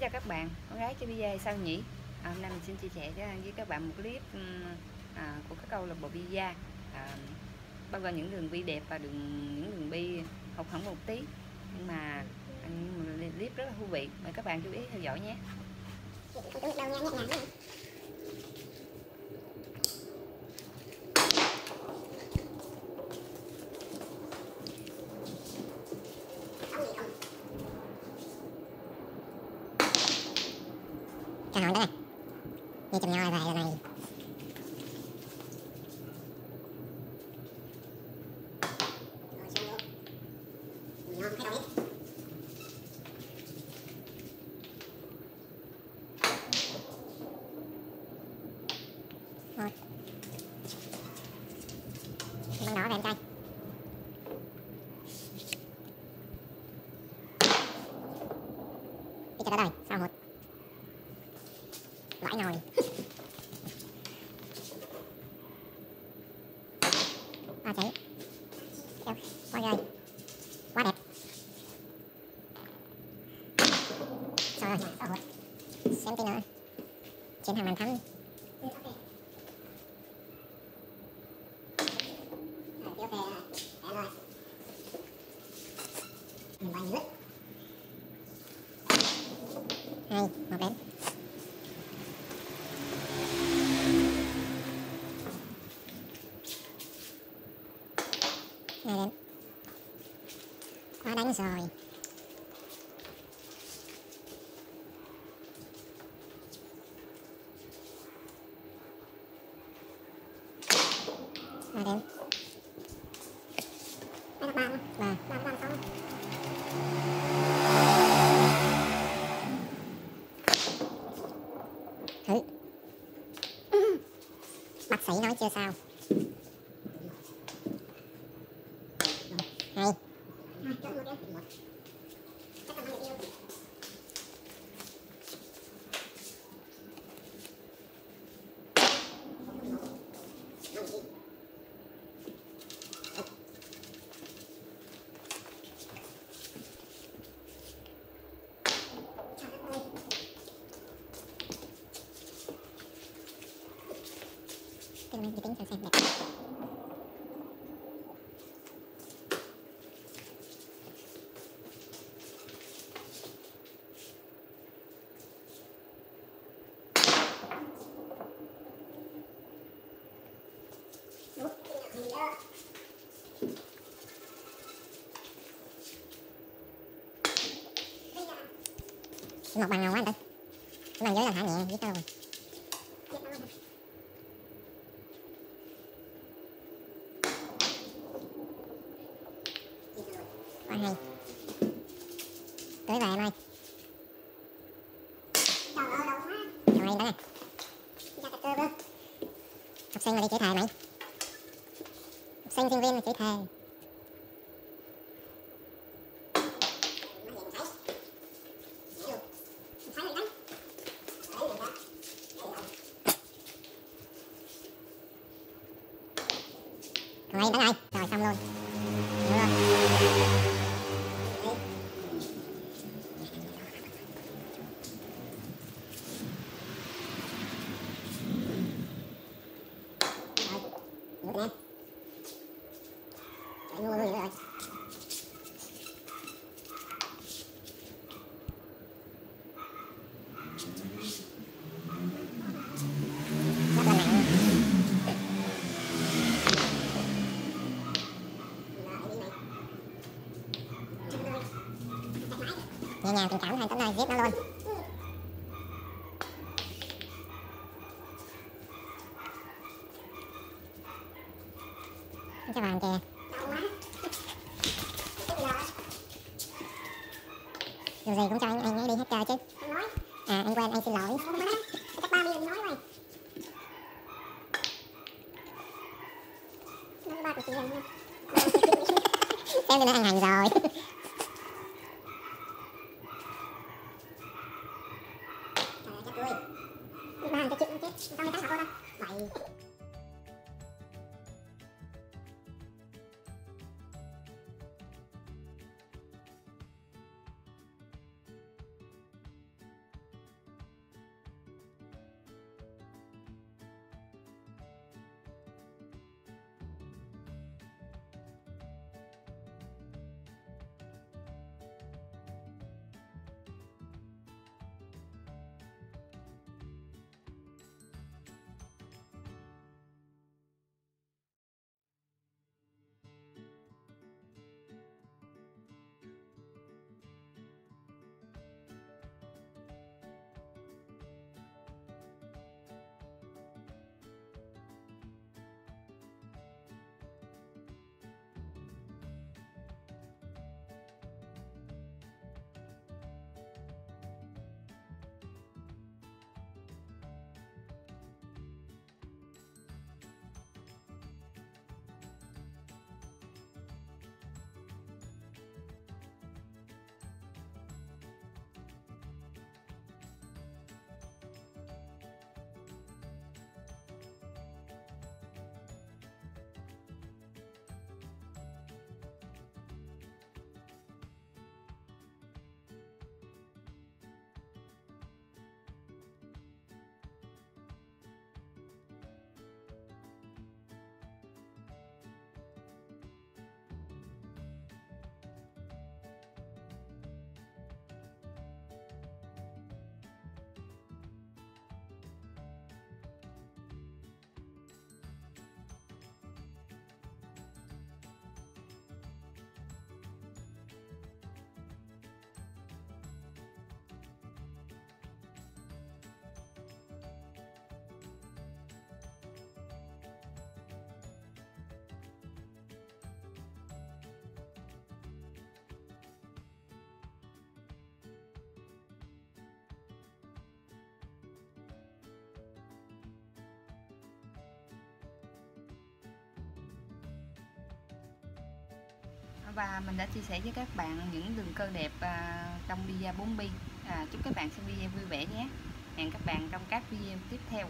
chào các bạn, con gái chơi bida sao nhỉ? Hôm nay mình xin chia sẻ với các bạn một clip của các câu lạc bộ bida, bao gồm những đường bi đẹp và những đường bi học hỏng một tí, nhưng mà clip rất là thú vị, mời các bạn chú ý theo dõi nhé. Cho nó đấy, đi chụp nhau vài lần này. Rồi, băng đỏ về em trai. Đi cho cả đời, sao một. Vãi ngồi. À cháy. Eo, quá ghê. Quá đẹp. Trời ơi, sao hụt. Xem tí nữa. Chiến hàng bàn thắng. Tiếp về rồi. Để rồi. Mình bay dưới. 2, 1 đến. Này đến. Quá đánh rồi. Này đến. Mấy bạn không? Bạn không? Thử. Bác sĩ nói chưa sao. Hay. Tôi mang cái tính cho xem đẹp. Một bằng nào quá anh Tư. Cái bằng dưới làm hả nhẹ với tao rồi. Quá hay. Tới về em ơi. Trời ơi đâu quá. Trời ơi đó. Dạ cà cơ. Học sinh mà đi chửi thề mày. Học sinh sinh viên mà chửi thề. Rồi đánh ai? Rồi xong luôn. Hiểu rồi. Rồi. Rồi. Chạy ngu rồi. Nhẹ nhàng tình cảm hai tấm này giết nó luôn. Cho vàng kìa. Dù gì cũng cho anh ấy đi hết chơi chứ. À anh quên, anh xin lỗi. Chắc ba mình nói rồi. Ba của chị Hằng nha. Xem như nó ăn hành rồi. Ba cái chuyện chết, tao mới tắt hả con đâu. Bậy. và mình đã chia sẻ với các bạn những đường cơ đẹp trong Bida 4bi. Chúc các bạn xem video vui vẻ nhé. Hẹn các bạn trong các video tiếp theo.